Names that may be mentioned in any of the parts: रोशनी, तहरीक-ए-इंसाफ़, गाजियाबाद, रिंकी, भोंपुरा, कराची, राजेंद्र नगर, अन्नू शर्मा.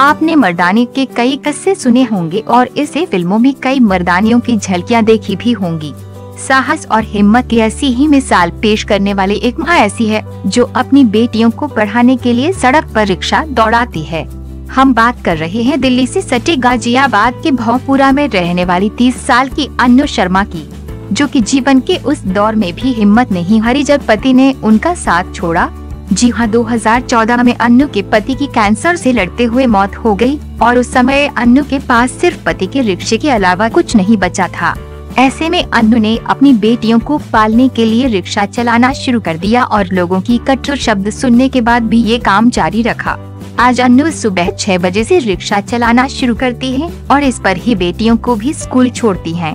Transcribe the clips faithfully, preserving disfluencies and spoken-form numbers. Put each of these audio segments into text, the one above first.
आपने मर्दानी के कई किस्से सुने होंगे और इसे फिल्मों में कई मर्दानियों की झलकियां देखी भी होंगी। साहस और हिम्मत की ऐसी ही मिसाल पेश करने वाली एक माँ ऐसी है जो अपनी बेटियों को पढ़ाने के लिए सड़क पर रिक्शा दौड़ाती है। हम बात कर रहे हैं दिल्ली से सटे गाजियाबाद के भोंपुरा में रहने वाली तीस साल की अन्नू शर्मा की, जो कि जीवन के उस दौर में भी हिम्मत नहीं हारी जब पति ने उनका साथ छोड़ा। जी हां, दो हज़ार चौदह में अन्नू के पति की कैंसर से लड़ते हुए मौत हो गई और उस समय अन्नू के पास सिर्फ पति के रिक्शे के अलावा कुछ नहीं बचा था। ऐसे में अन्नू ने अपनी बेटियों को पालने के लिए रिक्शा चलाना शुरू कर दिया और लोगों की कठोर शब्द सुनने के बाद भी ये काम जारी रखा। आज अन्नू सुबह छह बजे से रिक्शा चलाना शुरू करती है और इस पर ही बेटियों को भी स्कूल छोड़ती है।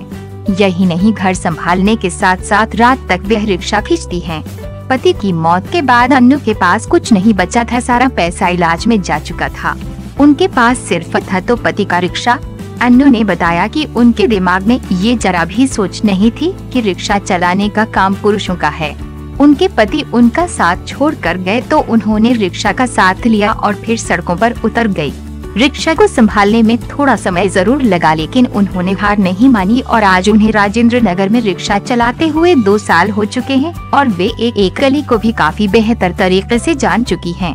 यही नहीं, घर संभालने के साथ साथ रात तक वह रिक्शा खींचती है। पति की मौत के बाद अन्नू के पास कुछ नहीं बचा था, सारा पैसा इलाज में जा चुका था। उनके पास सिर्फ था तो पति का रिक्शा। अन्नू ने बताया कि उनके दिमाग में ये जरा भी सोच नहीं थी कि रिक्शा चलाने का काम पुरुषों का है। उनके पति उनका साथ छोड़ कर गए तो उन्होंने रिक्शा का साथ लिया और फिर सड़कों पर उतर गयी। रिक्शा को संभालने में थोड़ा समय जरूर लगा, लेकिन उन्होंने हार नहीं मानी और आज उन्हें राजेंद्र नगर में रिक्शा चलाते हुए दो साल हो चुके हैं और वे एक एक गली को भी काफी बेहतर तरीके से जान चुकी हैं।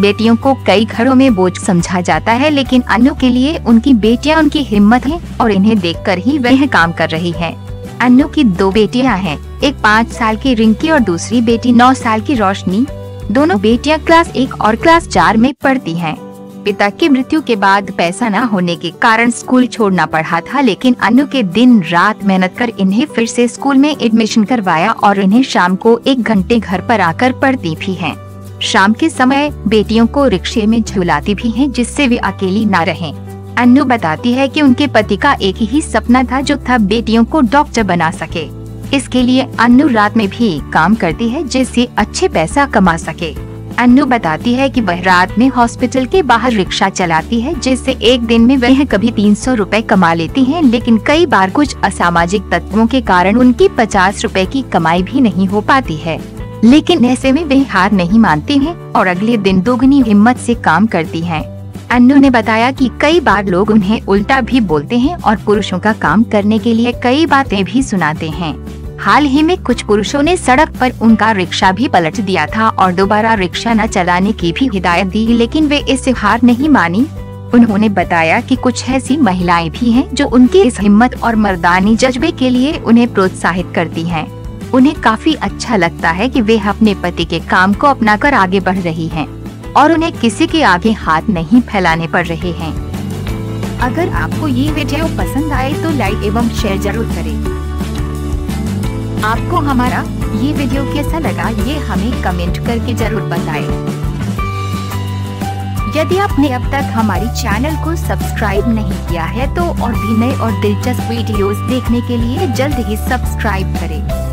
बेटियों को कई घरों में बोझ समझा जाता है, लेकिन अन्नू के लिए उनकी बेटियां उनकी हिम्मत है और इन्हें देखकर ही वह काम कर रही है। अन्नू की दो बेटियाँ हैं, एक पाँच साल की रिंकी और दूसरी बेटी नौ साल की रोशनी। दोनों बेटियाँ क्लास एक और क्लास चार में पढ़ती है। पिता की मृत्यु के बाद पैसा न होने के कारण स्कूल छोड़ना पड़ा था, लेकिन अन्नू के दिन रात मेहनत कर इन्हें फिर से स्कूल में एडमिशन करवाया और इन्हें शाम को एक घंटे घर पर आकर पढ़ती भी हैं। शाम के समय बेटियों को रिक्शे में झुलाती भी हैं, जिससे वे अकेली न रहें। अन्नू बताती है कि उनके पति का एक ही सपना था, जो था बेटियों को डॉक्टर बना सके। इसके लिए अन्नू रात में भी काम करती है जिससे अच्छे पैसा कमा सके। अन्नू बताती है कि वह रात में हॉस्पिटल के बाहर रिक्शा चलाती है, जिससे एक दिन में वह कभी तीन सौ रूपए कमा लेती हैं, लेकिन कई बार कुछ असामाजिक तत्वों के कारण उनकी पचास रूपए की कमाई भी नहीं हो पाती है। लेकिन ऐसे में वे हार नहीं मानती हैं और अगले दिन दोगुनी हिम्मत से काम करती हैं। अन्नू ने बताया कि कई बार लोग उन्हें उल्टा भी बोलते हैं और पुरुषों का काम करने के लिए कई बातें भी सुनाते हैं। हाल ही में कुछ पुरुषों ने सड़क पर उनका रिक्शा भी पलट दिया था और दोबारा रिक्शा न चलाने की भी हिदायत दी, लेकिन वे इससे हार नहीं मानी। उन्होंने बताया कि कुछ ऐसी महिलाएं भी हैं जो उनकी इस हिम्मत और मर्दानी जज्बे के लिए उन्हें प्रोत्साहित करती हैं। उन्हें काफी अच्छा लगता है कि वे अपने पति के काम को अपना कर आगे बढ़ रही है और उन्हें किसी के आगे हाथ नहीं फैलाने पड़ रहे हैं। अगर आपको ये वीडियो पसंद आए तो लाइक एवं शेयर जरूर करें। आपको हमारा ये वीडियो कैसा लगा, ये हमें कमेंट करके जरूर बताएं। यदि आपने अब तक हमारी चैनल को सब्सक्राइब नहीं किया है तो और भी नए और दिलचस्प वीडियोस देखने के लिए जल्द ही सब्सक्राइब करें।